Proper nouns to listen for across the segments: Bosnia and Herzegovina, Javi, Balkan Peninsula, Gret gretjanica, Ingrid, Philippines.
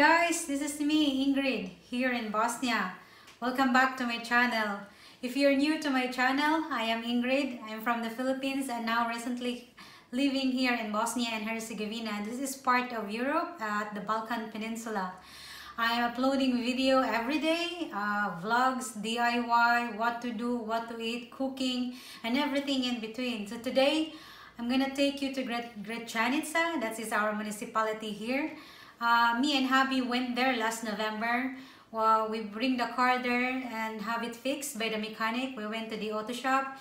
guys, this is me, Ingrid, here in Bosnia. Welcome back to my channel. If you're new to my channel, I am Ingrid. I'm from the Philippines and now recently living here in Bosnia and Herzegovina. This is part of Europe at the Balkan Peninsula. I am uploading video every day, vlogs, DIY, what to do, what to eat, cooking, and everything in between. So today, I'm gonna take you to Gretjanica, that is our municipality here. Me and Javi went there last November. Well, we bring the car there and have it fixed by the mechanic. We went to the auto shop.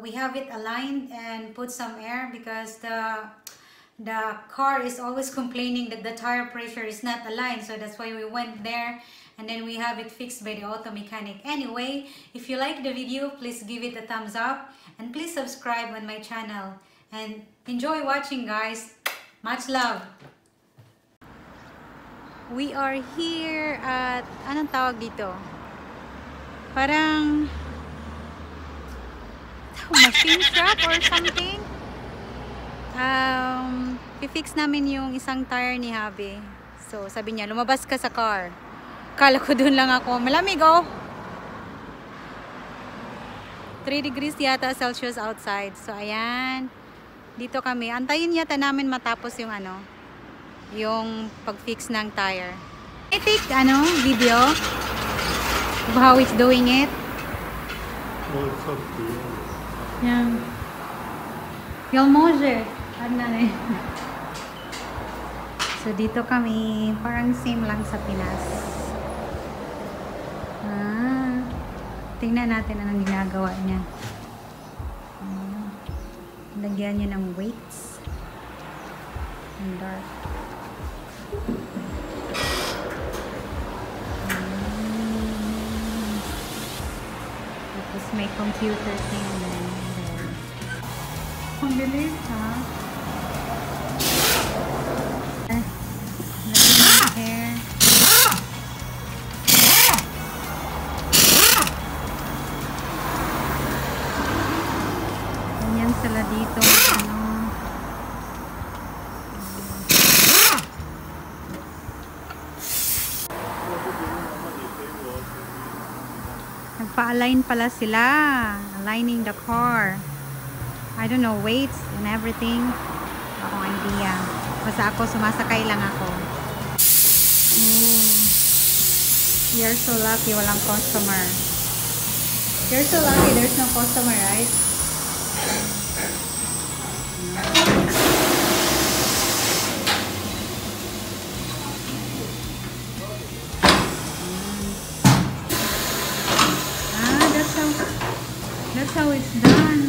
We have it aligned and put some air because the car is always complaining that the tire pressure is not aligned. So that's why we went there and then we have it fixed by the auto mechanic. Anyway, if you like the video, please give it a thumbs up and please subscribe on my channel. And enjoy watching, guys. Much love! We are here at, anong tawag dito? Parang machine shop or something. Pifix namin yung isang tire ni Javi. So sabi niya, lumabas ka sa car. Kala ko dun lang ako. Malamig oh! 3 degrees yata Celsius outside. So ayan. Dito kami. Antayin yata namin matapos yung ano, yung pag-fix ng tire. I take video of how it's doing it. Oh, it's up to you. Yeah. Yalmoje. So, dito kami. Parang same lang sa Pinas. Ah. Tingnan natin anong ginagawa niya. Ah. Lagyan niya ng weights. And dark. Tapos may computer thing din. Ang bilis ha. Ganyan sila dito. Nagpa-align pala sila, aligning the car. I don't know, weights and everything. Ako idea. Basta ako, sumasakay lang ako. You're so lucky, walang customer. You're so lucky, there's no customer, right? That's how it's done.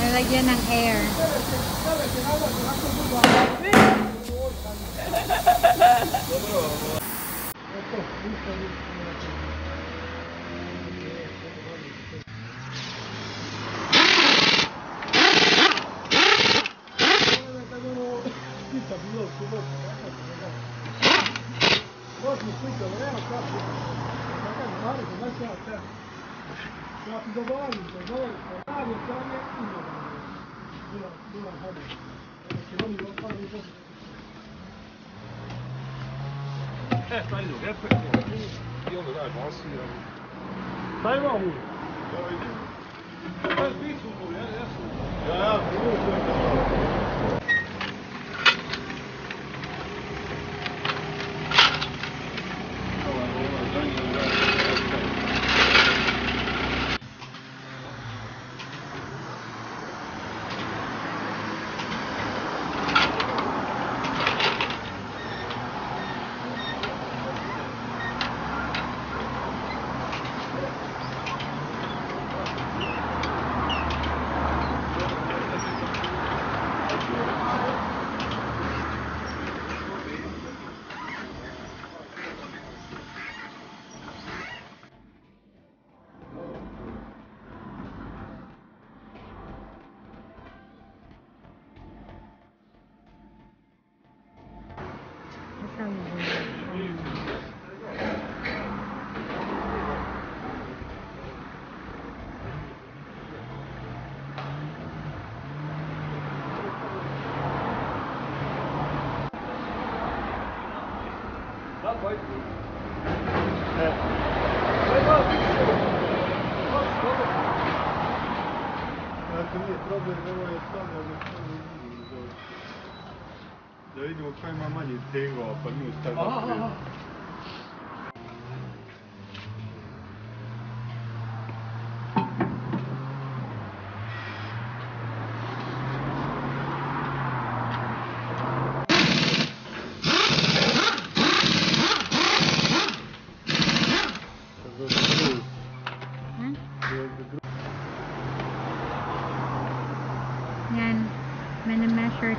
Nalagyan ng air. Ako nije problem, ovo je stavljamo da vidimo koja ima manje tegova, pa nju stavljamo svijetu.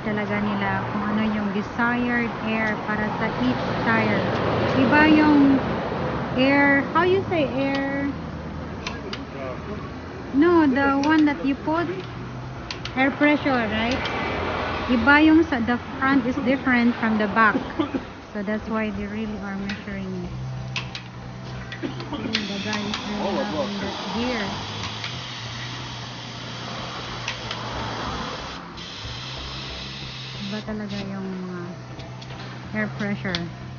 Talaga nila kung ano yung desired air para sa each tire. Iba yung air, how you say air? No, the one that you put, air pressure, right? Iba yung sa the front is different from the back. So that's why they really are measuring it. And the guy is really loving that gear. Iba talaga yung air pressure.